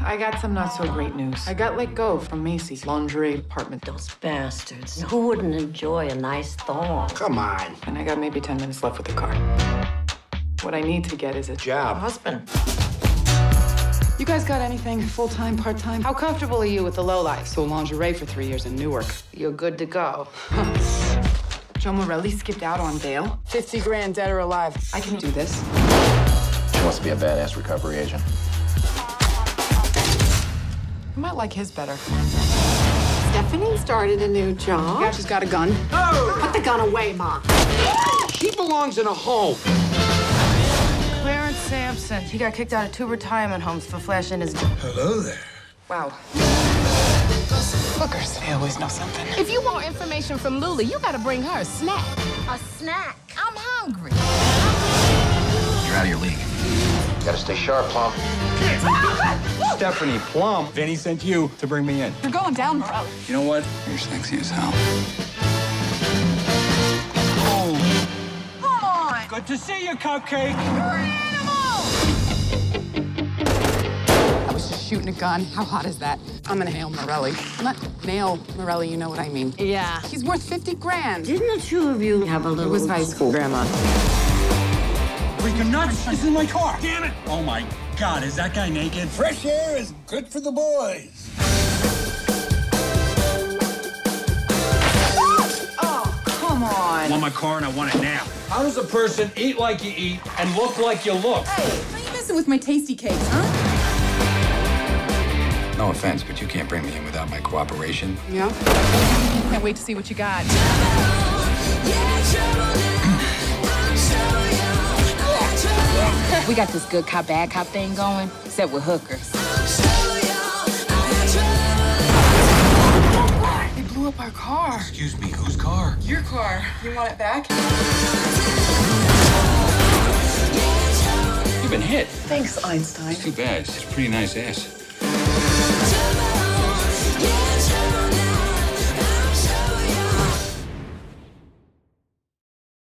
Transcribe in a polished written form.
I got some not so great news. I got let go from Macy's lingerie department. Those bastards. Who wouldn't enjoy a nice thong? Come on. And I got maybe 10 minutes left with the car. What I need to get is a job. A husband. You guys got anything full-time, part-time? How comfortable are you with the lowlife? Sold lingerie for 3 years in Newark. You're good to go. Joe Morelli skipped out on bail. 50 grand dead or alive. I can do this. She wants to be a badass recovery agent. I might like his better. Stephanie started a new job. Yeah, she's got a gun. Oh! Put the gun away, Mom. She belongs in a home. Clarence Sampson. He got kicked out of 2 retirement homes for flashing his... Hello there. Wow. Hookers, they always know something. If you want information from Lula, you gotta bring her a snack. A snack? I'm hungry. You're out of your league. You gotta stay sharp, Plum. Stephanie Plum. Vinny sent you to bring me in. You're going down, bro. You know what? You're sexy as hell. Good to see you, Cupcake. You're an animal! I was just shooting a gun. How hot is that? I'm gonna nail Morelli. I'm not nail Morelli, you know what I mean. Yeah. He's worth 50 grand. Didn't the two of you have a little... It was high school, Grandma. Wait, you're nuts! This is my car! Damn it! Oh, my God, is that guy naked? Fresh air is good for the boys. I want my car and I want it now. How does a person eat like you eat and look like you look? Hey, how you messing with my tasty cakes, huh? No offense, but you can't bring me in without my cooperation. Yeah? Can't wait to see what you got. We got this good cop, bad cop thing going, except with hookers. Up our car. Excuse me, whose car? Your car. You want it back? You've been hit. Thanks, Einstein. It's too bad. It's a pretty nice ass.